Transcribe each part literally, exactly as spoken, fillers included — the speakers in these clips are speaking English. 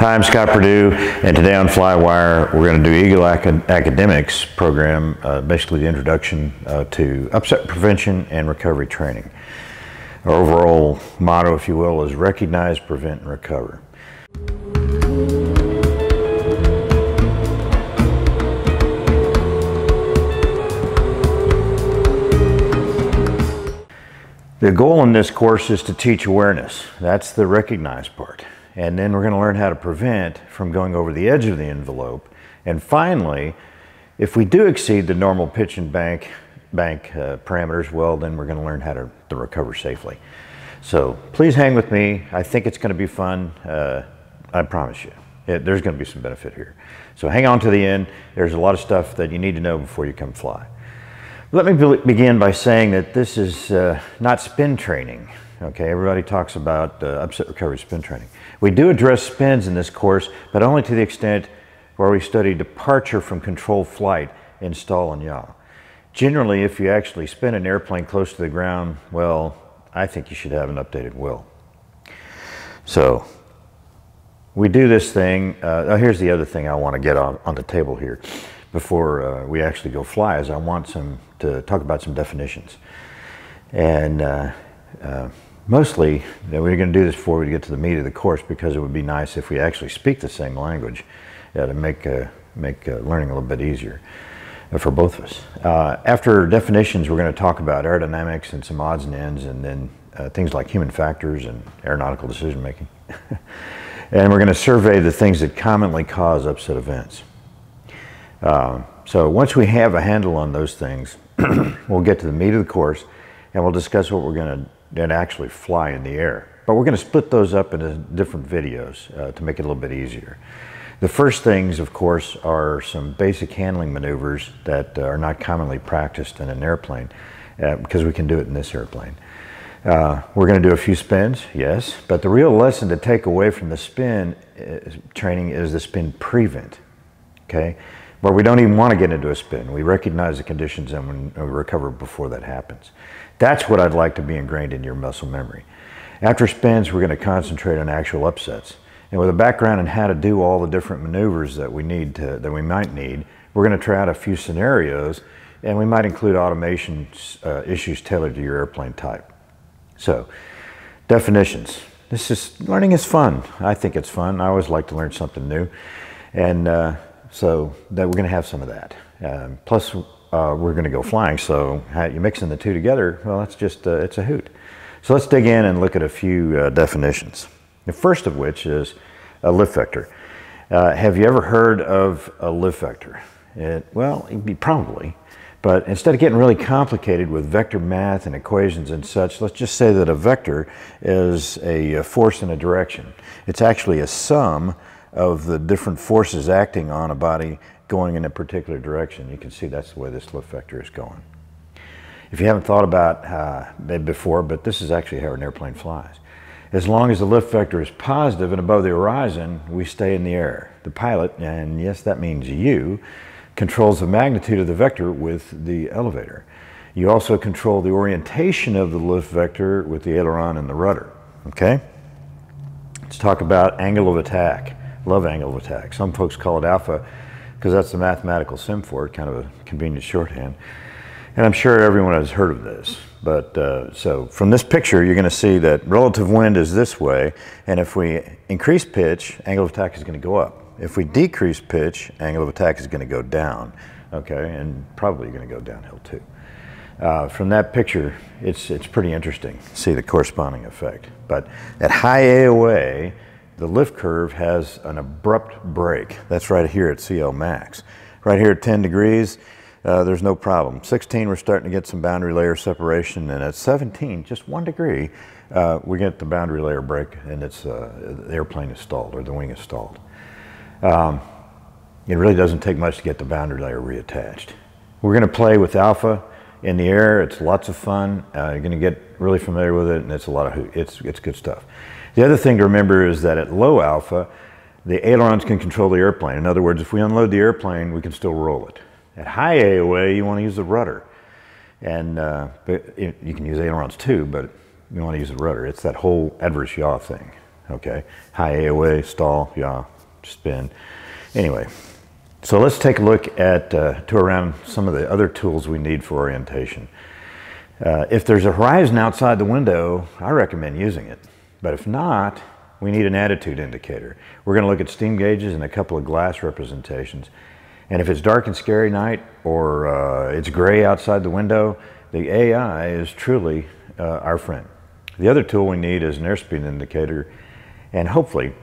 Hi, I'm Scott Perdue, and today on Flywire we're going to do Eagle Acad Academics program, uh, basically the introduction uh, to upset prevention and recovery training. Our overall motto, if you will, is recognize, prevent, and recover. The goal in this course is to teach awareness. That's the recognize part. And then we're going to learn how to prevent from going over the edge of the envelope. And finally, if we do exceed the normal pitch and bank, bank uh, parameters, well, then we're going to learn how to, to recover safely. So please hang with me. I think it's going to be fun. Uh, I promise you. It, there's going to be some benefit here. So hang on to the end. There's a lot of stuff that you need to know before you come fly. Let me begin by saying that this is uh, not spin training. Okay, everybody talks about uh, upset recovery spin training. We do address spins in this course, but only to the extent where we study departure from controlled flight in stall and yaw. Generally, if you actually spin an airplane close to the ground, well, I think you should have an updated will. So, we do this thing. Uh, oh, here's the other thing I want to get on, on the table here before uh, we actually go fly, is I want some to talk about some definitions. And uh, uh, mostly, you know, we're going to do this before we get to the meat of the course, because it would be nice if we actually speak the same language yeah, to make, uh, make uh, learning a little bit easier uh, for both of us. Uh, after definitions, we're going to talk about aerodynamics and some odds and ends, and then uh, things like human factors and aeronautical decision making. And we're going to survey the things that commonly cause upset events. Uh, so once we have a handle on those things, we'll get to the meat of the course and we'll discuss what we're going to actually fly in the air. But we're going to split those up into different videos uh, to make it a little bit easier. The first things, of course, are some basic handling maneuvers that uh, are not commonly practiced in an airplane, uh, because we can do it in this airplane. Uh, we're going to do a few spins, yes, but the real lesson to take away from the spin is, training is the spin prevent. Okay? Where we don't even want to get into a spin. We recognize the conditions and we recover before that happens. That's what I'd like to be ingrained in your muscle memory. After spins, we're going to concentrate on actual upsets. And with a background in how to do all the different maneuvers that we need to, that we might need, we're going to try out a few scenarios, and we might include automation uh, issues tailored to your airplane type. So, definitions. This is, learning is fun. I think it's fun. I always like to learn something new. And, uh, So that we're going to have some of that. Um, plus, uh, we're going to go flying. So how you're mixing the two together, well, that's just, uh, it's a hoot. So let's dig in and look at a few uh, definitions. The first of which is a lift vector. Uh, have you ever heard of a lift vector? It, well, it'd be probably. But instead of getting really complicated with vector math and equations and such, let's just say that a vector is a force in a direction. It's actually a sum of the different forces acting on a body going in a particular direction. You can see that's the way this lift vector is going. If you haven't thought about it uh, before, but this is actually how an airplane flies. As long as the lift vector is positive and above the horizon, we stay in the air. The pilot, and yes, that means you, controls the magnitude of the vector with the elevator. You also control the orientation of the lift vector with the aileron and the rudder. Okay? Let's talk about angle of attack. Love angle of attack. Some folks call it alpha because that's the mathematical sim for it, kind of a convenient shorthand. And I'm sure everyone has heard of this. But uh, so from this picture, you're going to see that relative wind is this way. And if we increase pitch, angle of attack is going to go up. If we decrease pitch, angle of attack is going to go down. Okay, and probably going to go downhill too. Uh, from that picture, it's, it's pretty interesting to see the corresponding effect. But at high A O A, the lift curve has an abrupt break. That's right here at C L max. Right here at ten degrees, uh, there's no problem. sixteen, we're starting to get some boundary layer separation, and at seventeen, just one degree, uh, we get the boundary layer break, and it's, uh, the airplane is stalled, or the wing is stalled. Um, it really doesn't take much to get the boundary layer reattached. We're gonna play with alpha in the air. It's lots of fun. Uh, you're gonna get really familiar with it, and it's a lot of hoot. It's, it's good stuff. The other thing to remember is that at low alpha, the ailerons can control the airplane. In other words, if we unload the airplane, we can still roll it. At high A O A, you want to use the rudder. And uh, but it, you can use ailerons too, but you want to use the rudder. It's that whole adverse yaw thing. okay? High A O A, stall, yaw, spin. Anyway, so let's take a look at, uh, tour around some of the other tools we need for orientation. Uh, if there's a horizon outside the window, I recommend using it. But if not, we need an attitude indicator. We're gonna look at steam gauges and a couple of glass representations. And if it's dark and scary night, or uh, it's gray outside the window, the A I is truly uh, our friend. The other tool we need is an airspeed indicator, and hopefully,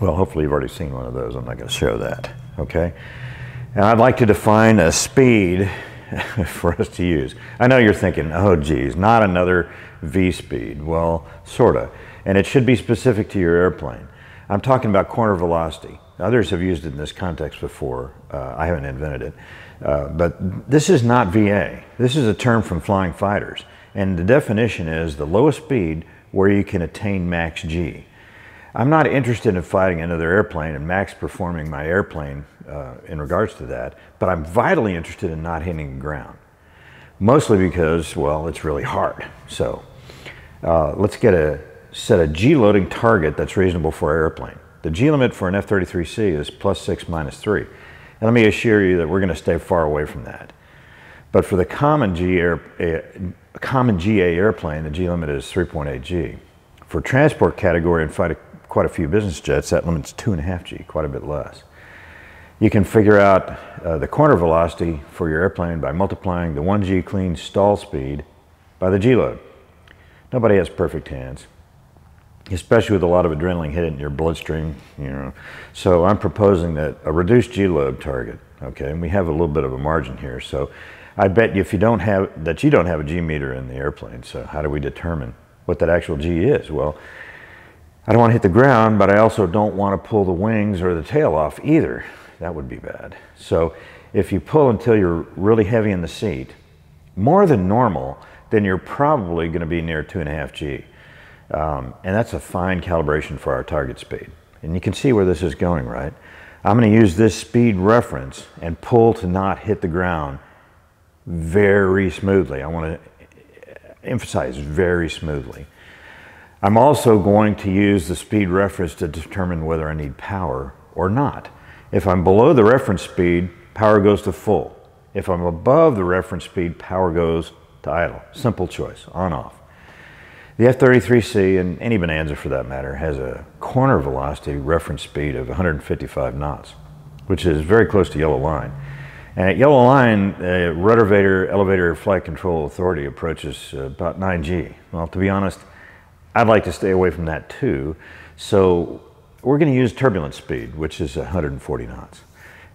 well, hopefully you've already seen one of those. I'm not gonna show that, okay? And I'd like to define a speed for us to use. I know you're thinking, oh geez, not another V-speed. Well, sorta. And it should be specific to your airplane. I'm talking about corner velocity. Others have used it in this context before. Uh, I haven't invented it. Uh, but this is not V A. This is a term from flying fighters. And the definition is the lowest speed where you can attain max G. I'm not interested in fighting another airplane and max performing my airplane uh, in regards to that, but I'm vitally interested in not hitting the ground. Mostly because, well, it's really hard. So uh, let's get a set a G loading target that's reasonable for our airplane. The G limit for an F thirty-three C is plus six minus three. And let me assure you that we're gonna stay far away from that. But for the common, G air, uh, common G A airplane, the G limit is three point eight G. For transport category and fight a quite a few business jets, that limit's two and a half G, quite a bit less. You can figure out uh, the corner velocity for your airplane by multiplying the one G clean stall speed by the G load. Nobody has perfect hands, especially with a lot of adrenaline hit in your bloodstream, you know. So I'm proposing that a reduced G load target, okay, and we have a little bit of a margin here. So I bet you if you don't have, that you don't have a G meter in the airplane. So how do we determine what that actual G is? Well, I don't want to hit the ground, but I also don't want to pull the wings or the tail off either. That would be bad. So if you pull until you're really heavy in the seat, more than normal, then you're probably going to be near two and a half G. Um, and that's a fine calibration for our target speed. And you can see where this is going, right? I'm going to use this speed reference and pull to not hit the ground very smoothly. I want to emphasize very smoothly. I'm also going to use the speed reference to determine whether I need power or not. If I'm below the reference speed, power goes to full. If I'm above the reference speed, power goes to idle. Simple choice, on off. The F thirty-three C, and any Bonanza for that matter, has a corner velocity reference speed of one hundred fifty-five knots, which is very close to Yellow Line. And at Yellow Line, the Ruddervator Elevator Flight Control Authority approaches about nine G. Well, to be honest, I'd like to stay away from that too. So we're going to use turbulent speed, which is one hundred forty knots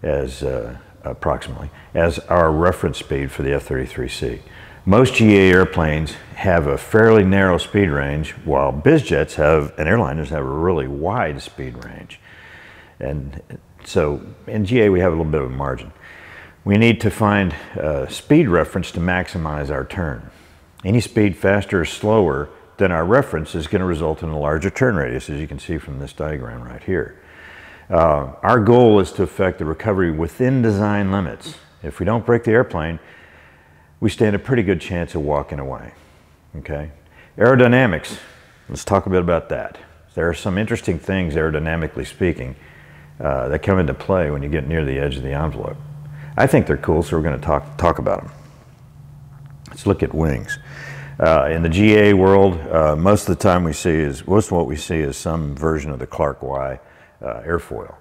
as uh, approximately, as our reference speed for the F thirty-three C. Most G A airplanes have a fairly narrow speed range, while biz jets have, and airliners have a really wide speed range. And so in G A, we have a little bit of a margin. We need to find a speed reference to maximize our turn. Any speed faster or slower then our reference is going to result in a larger turn radius, as you can see from this diagram right here. Uh, our goal is to affect the recovery within design limits. If we don't break the airplane, we stand a pretty good chance of walking away, okay? Aerodynamics, let's talk a bit about that. There are some interesting things, aerodynamically speaking, uh, that come into play when you get near the edge of the envelope. I think they're cool, so we're going to talk, talk about them. Let's look at wings. Uh, in the G A world, uh, most of the time we see is, most of what we see is some version of the Clark Y uh, airfoil,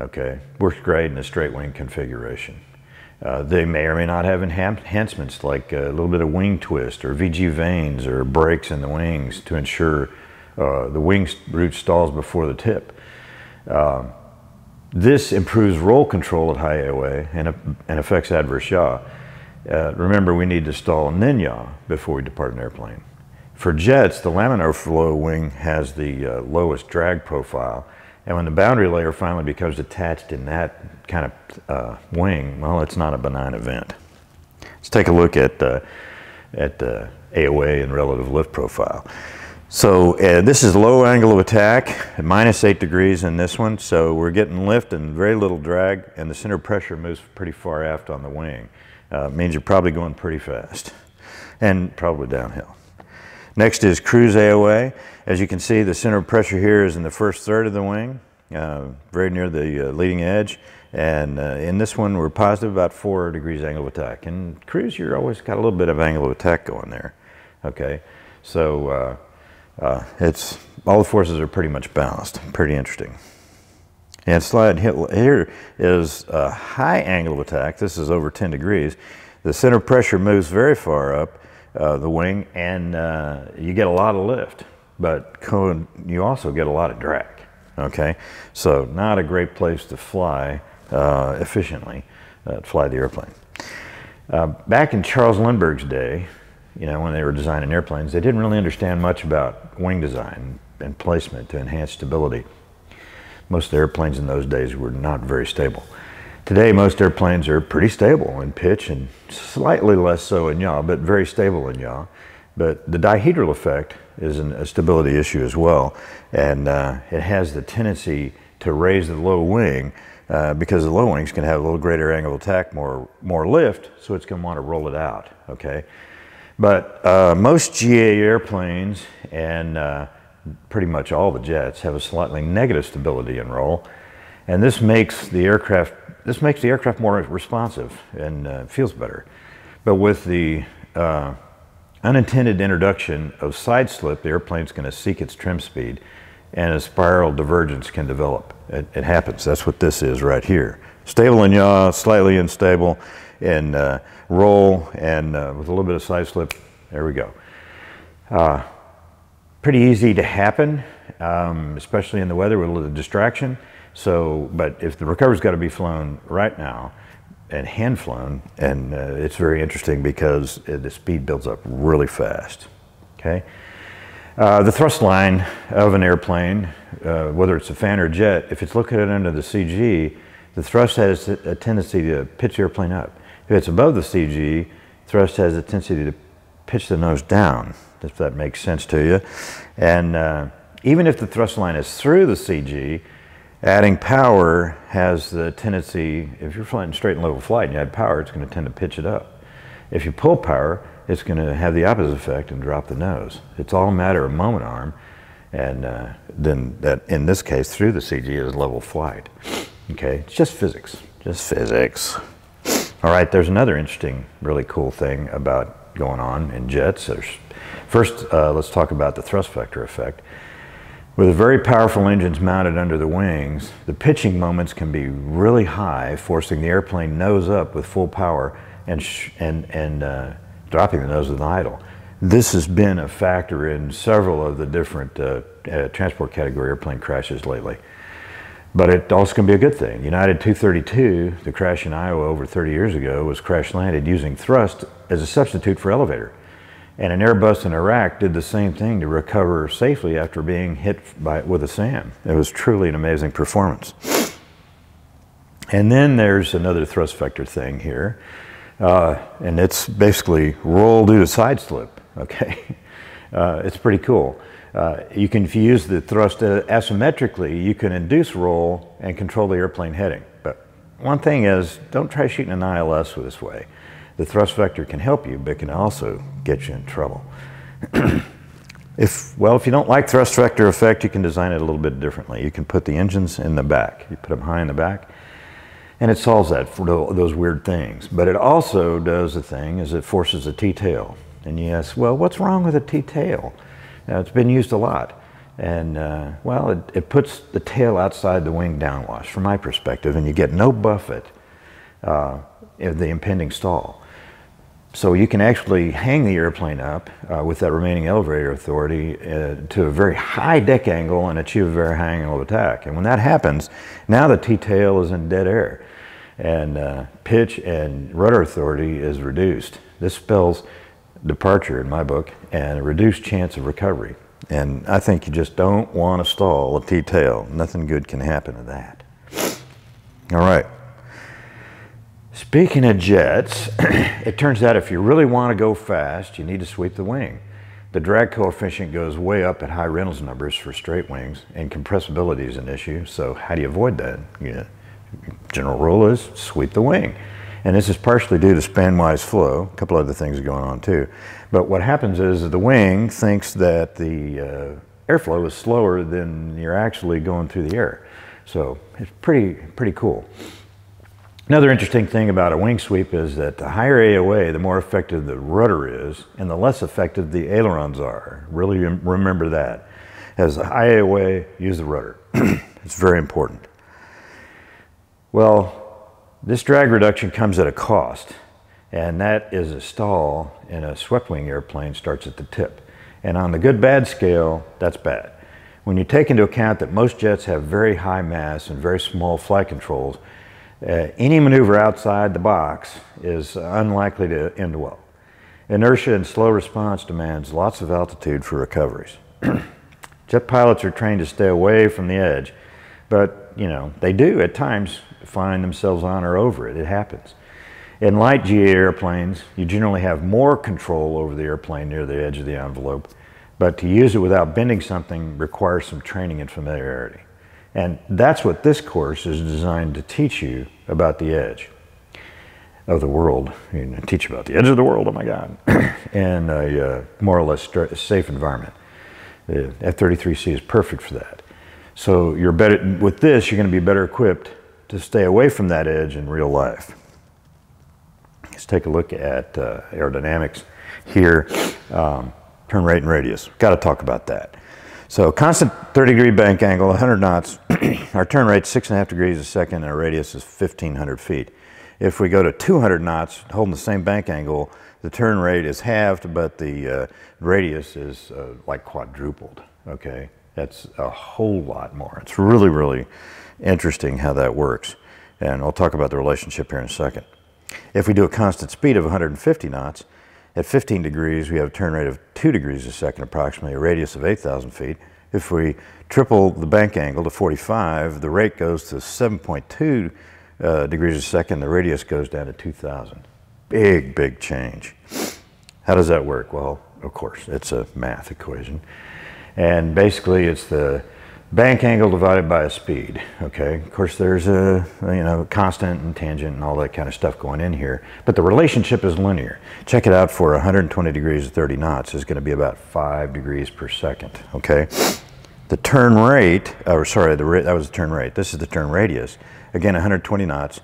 okay? Works great in a straight wing configuration. Uh, they may or may not have enhancements like a little bit of wing twist or V G vanes or brakes in the wings to ensure uh, the wing root stalls before the tip. Uh, this improves roll control at high A O A and, and affects adverse yaw. Uh, remember, we need to stall and then yaw before we depart an airplane. For jets, the laminar flow wing has the uh, lowest drag profile, and when the boundary layer finally becomes detached in that kind of uh, wing, well, it's not a benign event. Let's take a look at uh, at the uh, A O A and relative lift profile. So uh, this is low angle of attack, minus eight degrees in this one, so we're getting lift and very little drag, and the center pressure moves pretty far aft on the wing. Uh, means you're probably going pretty fast and probably downhill. Next is cruise A O A. As you can see, the center of pressure here is in the first third of the wing, uh, very near the uh, leading edge. And uh, in this one, we're positive about four degrees angle of attack. And cruise, you're always got a little bit of angle of attack going there. Okay, so uh, uh, it's all the forces are pretty much balanced. Pretty interesting. And slide here is a high angle of attack. This is over ten degrees. The center of pressure moves very far up uh, the wing, and uh, you get a lot of lift, but you also get a lot of drag. Okay, so not a great place to fly uh, efficiently, uh, fly the airplane. Uh, back in Charles Lindbergh's day, you know, when they were designing airplanes, they didn't really understand much about wing design and placement to enhance stability. Most of the airplanes in those days were not very stable. Today, most airplanes are pretty stable in pitch and slightly less so in yaw, but very stable in yaw. But the dihedral effect is an, a stability issue as well, and uh, it has the tendency to raise the low wing uh, because the low wing's going to have a little greater angle of attack, more, more lift, so it's going to want to roll it out, okay? But uh, most G A airplanes and uh, pretty much all the jets have a slightly negative stability in roll, and this makes the aircraft this makes the aircraft more responsive and uh, feels better. But with the uh, unintended introduction of side slip, the airplane's going to seek its trim speed, and a spiral divergence can develop. It, it happens. That's what this is right here. Stable in yaw, slightly unstable in uh, roll, and uh, with a little bit of side slip. There we go. Uh, pretty easy to happen, um, especially in the weather with a little distraction. So, but if the recovery's got to be flown right now, and hand flown, and uh, it's very interesting because uh, the speed builds up really fast. Okay, uh, the thrust line of an airplane, uh, whether it's a fan or jet, if it's located under the C G, the thrust has a tendency to pitch the airplane up. If it's above the C G, thrust has a tendency to pitch the nose down, if that makes sense to you. And uh, even if the thrust line is through the C G, adding power has the tendency, if you're flying straight and level flight and you add power, it's going to tend to pitch it up. If you pull power, it's going to have the opposite effect and drop the nose. It's all a matter of moment arm, and uh, then that, in this case, through the C G is level flight. Okay, it's just physics, just physics. All right, there's another interesting, really cool thing about going on in jets. There's, first, uh, let's talk about the thrust vector effect. With very powerful engines mounted under the wings, the pitching moments can be really high, forcing the airplane nose up with full power and, sh and, and uh, dropping the nose with an idle. This has been a factor in several of the different uh, uh, transport category airplane crashes lately. But it also can be a good thing. United two thirty-two, the crash in Iowa over thirty years ago, was crash landed using thrust as a substitute for elevator. And an Airbus in Iraq did the same thing to recover safely after being hit by, with a SAM. It was truly an amazing performance. And then there's another thrust vector thing here. Uh, and it's basically roll due to side slip, okay? Uh, it's pretty cool. Uh, you can, if you use the thrust asymmetrically, you can induce roll and control the airplane heading. But one thing is, don't try shooting an I L S this way. The thrust vector can help you, but can also get you in trouble. if, well, if you don't like thrust vector effect, you can design it a little bit differently. You can put the engines in the back. You put them high in the back, and it solves that for those weird things. But it also does the thing is it forces a T-tail. And you ask, well, what's wrong with a T-tail? Now, it's been used a lot. And, uh, well, it, it puts the tail outside the wing downwash, from my perspective, and you get no buffet uh, of the impending stall. So you can actually hang the airplane up uh, with that remaining elevator authority uh, to a very high deck angle and achieve a very high angle of attack. And when that happens, now the T-tail is in dead air, and uh, pitch and rudder authority is reduced. This spells departure in my book and a reduced chance of recovery. And I think you just don't want to stall a T-tail. Nothing good can happen to that. All right. Speaking of jets, it turns out if you really want to go fast, you need to sweep the wing. The drag coefficient goes way up at high Reynolds numbers for straight wings, and compressibility is an issue. So how do you avoid that? You know, general rule is sweep the wing. And this is partially due to spanwise flow. A couple other things are going on too. But what happens is the wing thinks that the uh, airflow is slower than you're actually going through the air. So it's pretty, pretty cool. Another interesting thing about a wing sweep is that the higher A O A, the more effective the rudder is, and the less effective the ailerons are. Really remember that. As a high A O A, use the rudder. It's very important. Well, this drag reduction comes at a cost, and that is a stall in a swept wing airplane starts at the tip. And on the good bad scale, that's bad. When you take into account that most jets have very high mass and very small flight controls, uh, any maneuver outside the box is unlikely to end well. Inertia and slow response demands lots of altitude for recoveries. Jet pilots are trained to stay away from the edge, but you know, they do at times find themselves on or over it. It happens. In light G A airplanes, you generally have more control over the airplane near the edge of the envelope, but to use it without bending something requires some training and familiarity. And that's what this course is designed to teach you about the edge of the world. You know, teach about the edge of the world, oh my God, in a uh, more or less safe environment. The F thirty-three C is perfect for that. So you're better, with this, you're going to be better equipped to stay away from that edge in real life. Let's take a look at uh, aerodynamics here. Um, turn rate and radius. Got to talk about that. So constant thirty degree bank angle, one hundred knots. Our turn rate is six and a half degrees a second, and our radius is fifteen hundred feet. If we go to two hundred knots, holding the same bank angle, the turn rate is halved, but the uh, radius is uh, like quadrupled, okay? That's a whole lot more. It's really, really interesting how that works. And we'll talk about the relationship here in a second. If we do a constant speed of one hundred fifty knots, at fifteen degrees, we have a turn rate of two degrees a second, approximately, a radius of eight thousand feet. If we triple the bank angle to forty-five, the rate goes to seven point two uh, degrees a second, the radius goes down to two thousand. Big, big change. How does that work? Well, of course, it's a math equation. And basically it's the bank angle divided by a speed, okay? Of course, there's a, you know, constant and tangent and all that kind of stuff going in here, but the relationship is linear. Check it out for one hundred twenty degrees at thirty knots is gonna be about five degrees per second, okay? The turn rate, or sorry, the that was the turn rate. This is the turn radius. Again, one hundred twenty knots.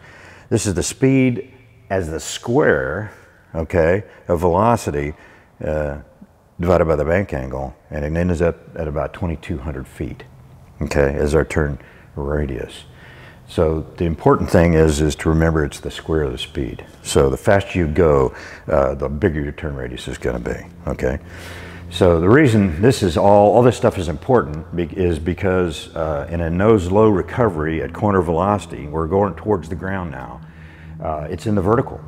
This is the speed as the square, okay, of velocity, uh, divided by the bank angle, and it ends up at about twenty-two hundred feet, okay, as our turn radius. So the important thing is, is to remember it's the square of the speed. So the faster you go, uh, the bigger your turn radius is gonna be, okay? So the reason this is all, all this stuff is important be is because uh, in a nose-low recovery at corner velocity, we're going towards the ground now. Uh, it's in the vertical.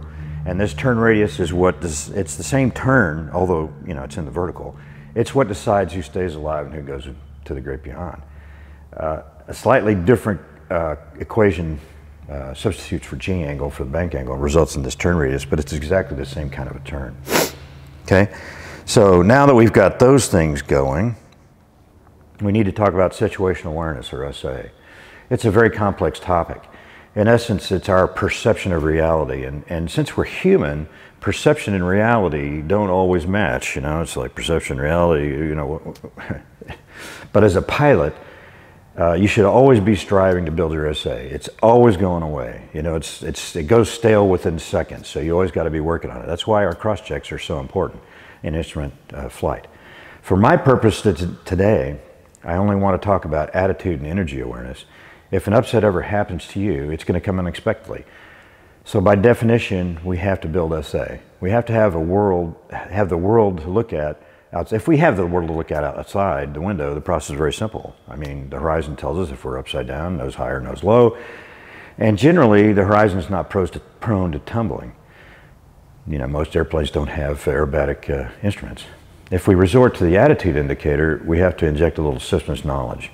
And this turn radius is what, does, it's the same turn, although, you know, it's in the vertical. It's what decides who stays alive and who goes to the great beyond. Uh, a slightly different uh, equation uh, substitutes for G angle for the bank angle and results in this turn radius, but it's exactly the same kind of a turn, okay? So now that we've got those things going, we need to talk about situational awareness, or S A. It's a very complex topic. In essence, it's our perception of reality. And, and since we're human, perception and reality don't always match. You know, it's like perception, reality, you know. But as a pilot, uh, you should always be striving to build your S A. It's always going away. You know, it's, it's, it goes stale within seconds. So you always got to be working on it. That's why our cross checks are so important in instrument uh, flight. For my purpose today, I only want to talk about attitude and energy awareness. If an upset ever happens to you, it's going to come unexpectedly. So by definition, we have to build S A. We have to have a world, have the world to look at outside. If we have the world to look at outside the window, the process is very simple. I mean, the horizon tells us if we're upside down, nose high or nose low. And generally, the horizon is not prone to, prone to tumbling. You know, most airplanes don't have aerobatic uh, instruments. If we resort to the attitude indicator, we have to inject a little systems knowledge.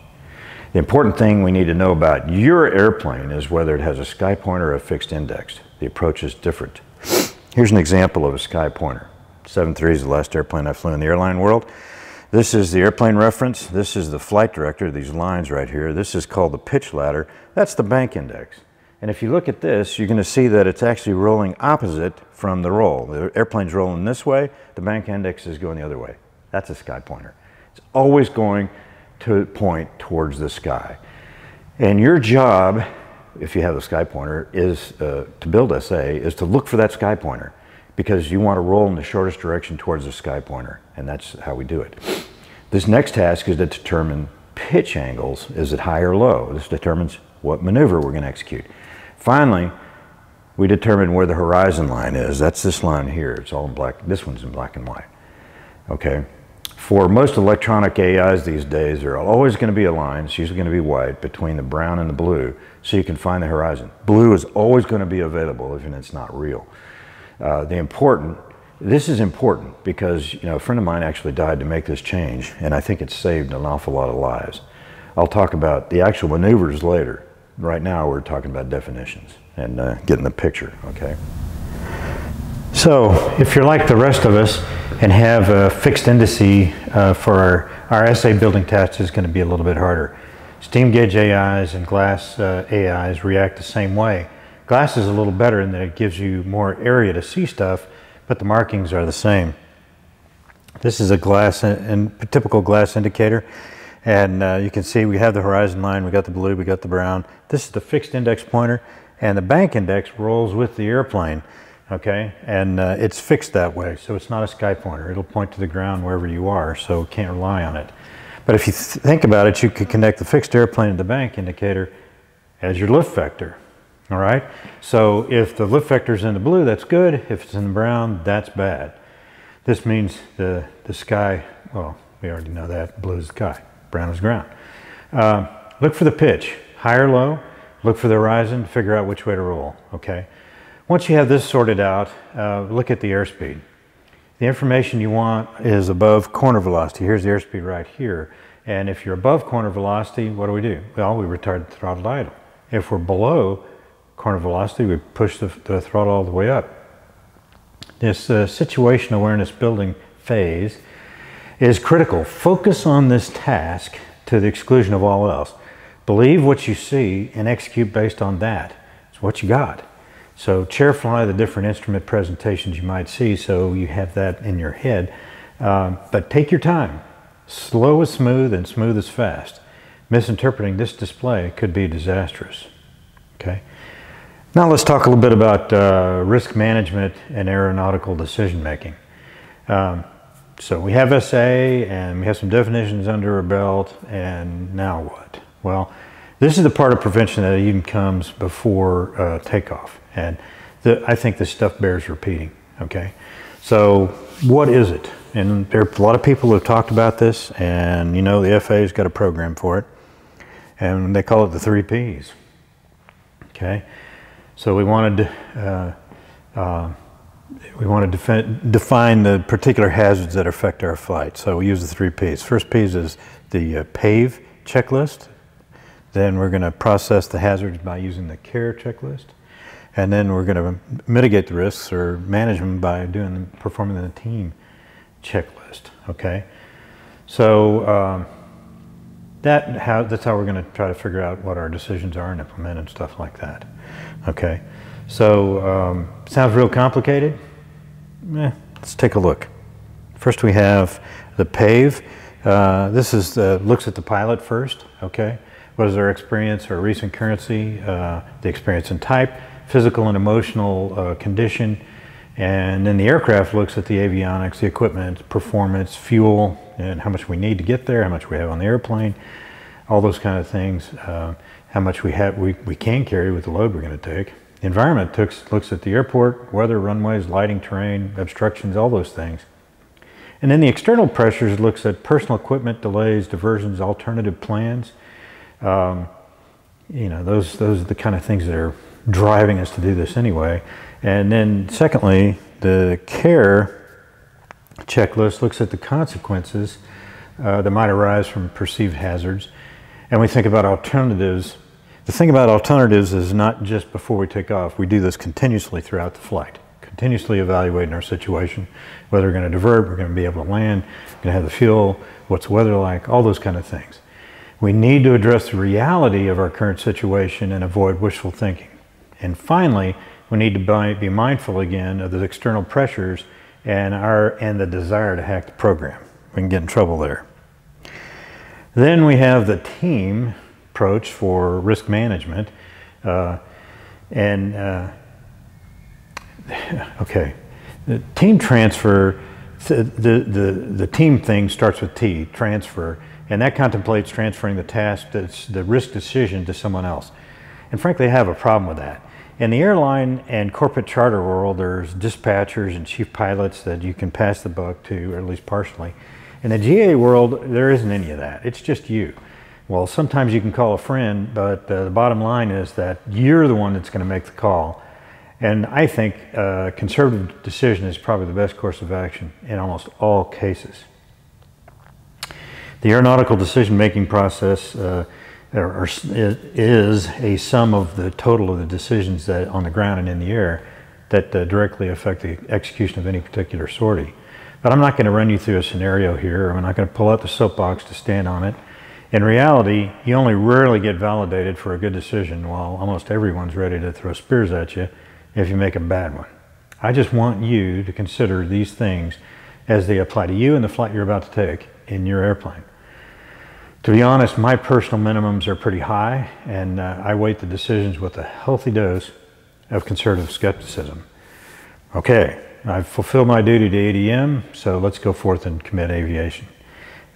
The important thing we need to know about your airplane is whether it has a sky pointer or a fixed index. The approach is different. Here's an example of a sky pointer. seven three is the last airplane I flew in the airline world. This is the airplane reference. This is the flight director, these lines right here. This is called the pitch ladder. That's the bank index. And if you look at this, you're going to see that it's actually rolling opposite from the roll. The airplane's rolling this way, the bank index is going the other way. That's a sky pointer. It's always going to point towards the sky. And your job, if you have a sky pointer, is uh, to build S A, is to look for that sky pointer, because you want to roll in the shortest direction towards the sky pointer, and that's how we do it. This next task is to determine pitch angles. Is it high or low? This determines what maneuver we're going to execute. Finally, we determine where the horizon line is. That's this line here. It's all in black. This one's in black and white. Okay. For most electronic A Is these days, there are always going to be a line, it's usually going to be white, between the brown and the blue, so you can find the horizon. Blue is always going to be available, even if it's not real. Uh, the important, this is important because, you know, a friend of mine actually died to make this change, and I think it's saved an awful lot of lives. I'll talk about the actual maneuvers later. Right now we're talking about definitions and uh, getting the picture, okay? So if you're like the rest of us and have a fixed indice uh, for our, our S A building tasks, is going to be a little bit harder. Steam gauge A Is and glass uh, A Is react the same way. Glass is a little better in that it gives you more area to see stuff, but the markings are the same. This is a glass and a typical glass indicator. And uh, you can see we have the horizon line, we got the blue, we got the brown. This is the fixed index pointer, and the bank index rolls with the airplane, okay? And uh, it's fixed that way, so it's not a sky pointer. It'll point to the ground wherever you are, so can't rely on it. But if you th think about it, you could connect the fixed airplane to the bank indicator as your lift vector, all right? So if the lift vector's in the blue, that's good. If it's in the brown, that's bad. This means the, the sky, well, we already know that, blue is the sky. Brown is ground. Uh, look for the pitch, high or low. Look for the horizon, figure out which way to roll, okay? Once you have this sorted out, uh, look at the airspeed. The information you want is above corner velocity. Here's the airspeed right here. And if you're above corner velocity, what do we do? Well, we retard the throttle to idle. If we're below corner velocity, we push the, the throttle all the way up. This uh, situation awareness building phase is critical. Focus on this task to the exclusion of all else. Believe what you see and execute based on that. It's what you got. So chair fly the different instrument presentations you might see, so you have that in your head. Uh, but take your time. Slow is smooth and smooth is fast. Misinterpreting this display could be disastrous. Okay. Now let's talk a little bit about uh, risk management and aeronautical decision making. Um, So we have S A and we have some definitions under our belt, and now what? Well, this is the part of prevention that even comes before uh, takeoff, and the, I think this stuff bears repeating, okay? So what is it? And there are a lot of people who have talked about this, and you know the F A has got a program for it, and they call it the three Ps, okay? So we wanted to uh, uh, We want to defi define the particular hazards that affect our flight. So we use the three Ps. First P is the uh, PAVE checklist. Then we're going to process the hazards by using the CARE checklist. And then we're going to mitigate the risks or manage them by doing performing the team checklist. Okay. So um, that how, that's how we're going to try to figure out what our decisions are and implement and stuff like that. Okay. So, um, sounds real complicated. Eh, let's take a look. First we have the PAVE. Uh, this is the, looks at the pilot first, okay? What is their experience or recent currency, uh, the experience and type, physical and emotional uh, condition, and then the aircraft looks at the avionics, the equipment, performance, fuel, and how much we need to get there, how much we have on the airplane, all those kind of things, uh, how much we, have, we, we can carry with the load we're going to take. Environment looks at the airport, weather, runways, lighting, terrain, obstructions, all those things. And then the external pressures looks at personal equipment, delays, diversions, alternative plans. Um, you know, those, those are the kind of things that are driving us to do this anyway. And then secondly, the CARE checklist looks at the consequences uh, that might arise from perceived hazards. And we think about alternatives. The thing about alternatives is not just before we take off. We do this continuously throughout the flight, continuously evaluating our situation, whether we're going to divert, we're going to be able to land, we're going to have the fuel, what's the weather like, all those kind of things. We need to address the reality of our current situation and avoid wishful thinking. And finally, we need to be mindful again of the external pressures and our and the desire to hack the program. We can get in trouble there. Then we have the team approach for risk management. Uh, and uh, okay, the team transfer, the, the, the team thing starts with T, transfer, and that contemplates transferring the task, that's the risk decision, to someone else. And frankly, I have a problem with that. In the airline and corporate charter world, there's dispatchers and chief pilots that you can pass the buck to, or at least partially. In the G A world, there isn't any of that. It's just you. Well, sometimes you can call a friend, but uh, the bottom line is that you're the one that's going to make the call. And I think uh, conservative decision is probably the best course of action in almost all cases. The aeronautical decision-making process uh, or, or is a sum of the total of the decisions that on the ground and in the air that uh, directly affect the execution of any particular sortie. But I'm not going to run you through a scenario here. I'm not going to pull out the soapbox to stand on it. In reality, you only rarely get validated for a good decision, while almost everyone's ready to throw spears at you if you make a bad one. I just want you to consider these things as they apply to you and the flight you're about to take in your airplane. To be honest, my personal minimums are pretty high, and uh, I weight the decisions with a healthy dose of conservative skepticism. Okay, I've fulfilled my duty to A D M, so let's go forth and commit aviation.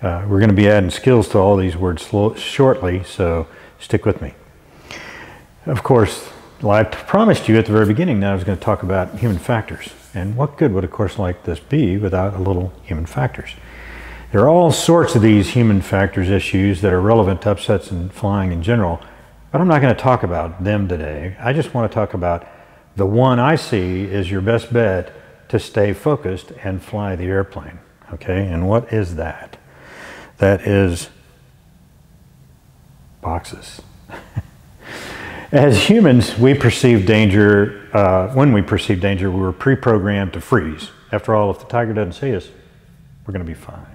Uh, we're going to be adding skills to all these words slow, shortly, so stick with me. Of course, I promised you at the very beginning that I was going to talk about human factors. And what good would a course like this be without a little human factors? There are all sorts of these human factors issues that are relevant to upsets and flying in general, but I'm not going to talk about them today. I just want to talk about the one I see is your best bet to stay focused and fly the airplane. Okay, and what is that? That is boxes. As humans, we perceive danger. Uh, when we perceive danger, we were pre-programmed to freeze. After all, if the tiger doesn't see us, we're going to be fine.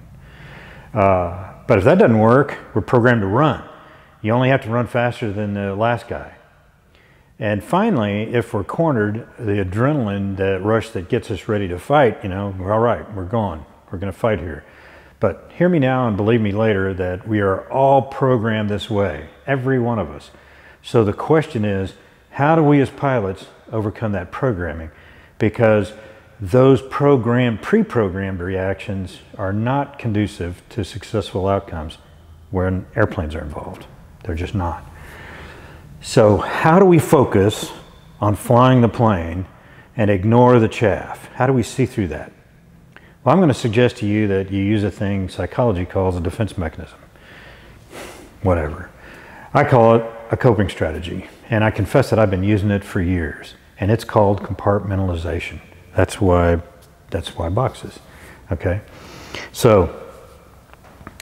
Uh, but if that doesn't work, we're programmed to run. You only have to run faster than the last guy. And finally, if we're cornered, the adrenaline, that rush that gets us ready to fight, you know, we're all right, we're gone, we're going to fight here. But hear me now and believe me later that we are all programmed this way, every one of us. So the question is, how do we as pilots overcome that programming? Because those programmed, pre-programmed reactions are not conducive to successful outcomes when airplanes are involved. They're just not. So how do we focus on flying the plane and ignore the chaff? How do we see through that? Well, I'm going to suggest to you that you use a thing psychology calls a defense mechanism. Whatever. I call it a coping strategy, and I confess that I've been using it for years, and it's called compartmentalization. That's why, that's why boxes, okay? So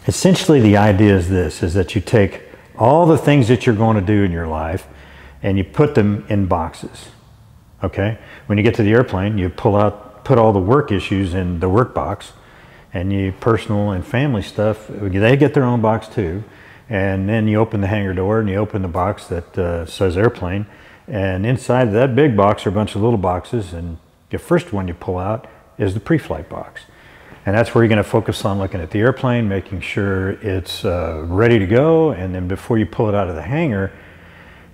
essentially the idea is this, is that you take all the things that you're going to do in your life and you put them in boxes, okay? When you get to the airplane, you pull out put all the work issues in the work box, and you personal and family stuff, they get their own box too. And then you open the hangar door and you open the box that uh, says airplane, and inside that big box are a bunch of little boxes, and the first one you pull out is the pre-flight box. And that's where you're going to focus on looking at the airplane, making sure it's uh, ready to go, and then before you pull it out of the hangar,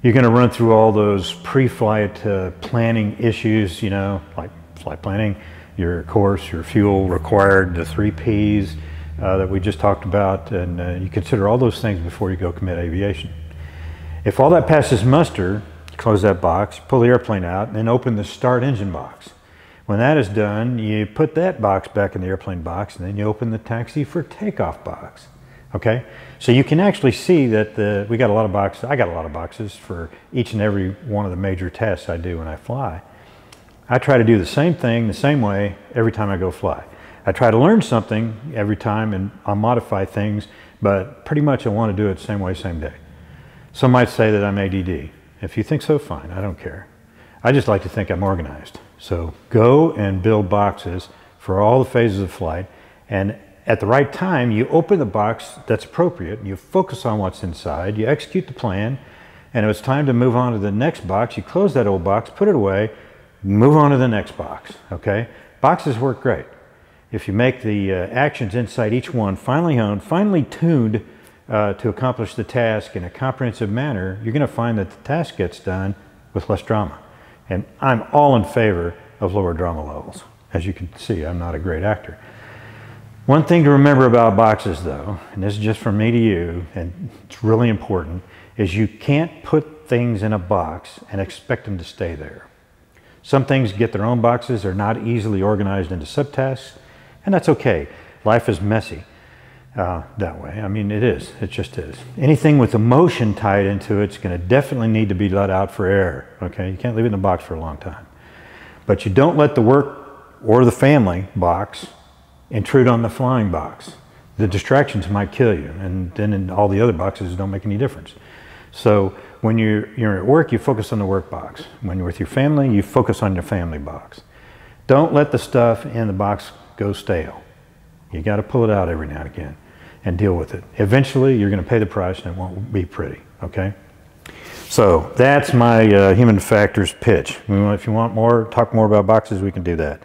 you're going to run through all those pre-flight uh, planning issues, you know, like flight planning, your course, your fuel required, the three P's uh, that we just talked about, and uh, you consider all those things before you go commit aviation. If all that passes muster, close that box, pull the airplane out, and then open the start engine box. When that is done, you put that box back in the airplane box, and then you open the taxi for takeoff box. Okay, so you can actually see that the, we got a lot of boxes. I got a lot of boxes for each and every one of the major tasks I do when I fly. I try to do the same thing the same way every time I go fly. I try to learn something every time, and I'll modify things, but pretty much I want to do it the same way, same day. Some might say that I'm A D D. If you think so, fine, I don't care. I just like to think I'm organized. So go and build boxes for all the phases of flight, and at the right time, you open the box that's appropriate, you focus on what's inside, you execute the plan, and it was time to move on to the next box. You close that old box, put it away, move on to the next box, okay? Boxes work great. If you make the uh, actions inside each one finely honed, finely tuned uh, to accomplish the task in a comprehensive manner, you're gonna find that the task gets done with less drama. And I'm all in favor of lower drama levels. As you can see, I'm not a great actor. One thing to remember about boxes though, and this is just from me to you, and it's really important, is you can't put things in a box and expect them to stay there. Some things get their own boxes, they're not easily organized into subtasks, and that's okay. Life is messy uh, that way. I mean, it is, it just is. Anything with emotion tied into it's gonna definitely need to be let out for air, okay? You can't leave it in a box for a long time. But you don't let the work or the family box intrude on the flying box. The distractions might kill you, and then in all the other boxes don't make any difference. So when you're, you're at work, you focus on the work box. When you're with your family, you focus on your family box. Don't let the stuff in the box go stale. You gotta pull it out every now and again and deal with it. Eventually, you're gonna pay the price and it won't be pretty, okay? So that's my uh, human factors pitch. If you want more, talk more about boxes, we can do that.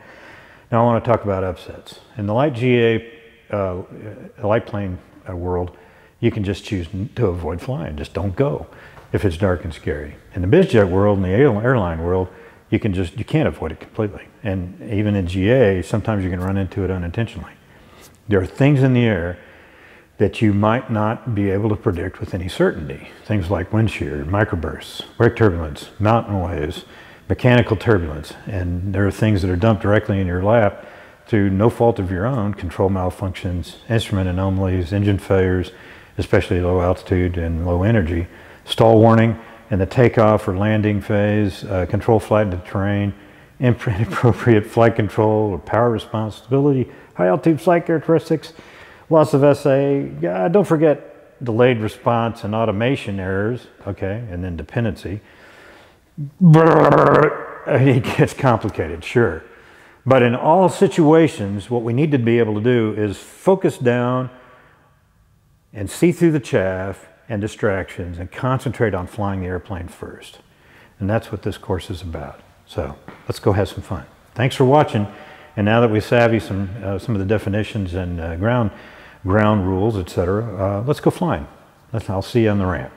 Now I want to talk about upsets. In the light G A, uh, light plane uh, world, you can just choose to avoid flying. Just don't go if it's dark and scary. In the biz jet world, in the airline world, you can just, you can't avoid it completely. And even in G A, sometimes you can run into it unintentionally. There are things in the air that you might not be able to predict with any certainty. Things like wind shear, microbursts, wake turbulence, mountain waves, mechanical turbulence, and there are things that are dumped directly in your lap through no fault of your own, control malfunctions, instrument anomalies, engine failures, especially low altitude and low energy, stall warning in the takeoff or landing phase, uh, control flight into terrain, inappropriate flight control or power responsibility, high altitude flight characteristics, loss of S A, uh, don't forget delayed response and automation errors, okay, and then dependency. It gets complicated, sure. But in all situations, what we need to be able to do is focus down and see through the chaff and distractions and concentrate on flying the airplane first. And that's what this course is about. So let's go have some fun. Thanks for watching. And now that we savvy some, uh, some of the definitions and uh, ground, ground rules, et cetera, uh, let's go flying. Let's, I'll see you on the ramp.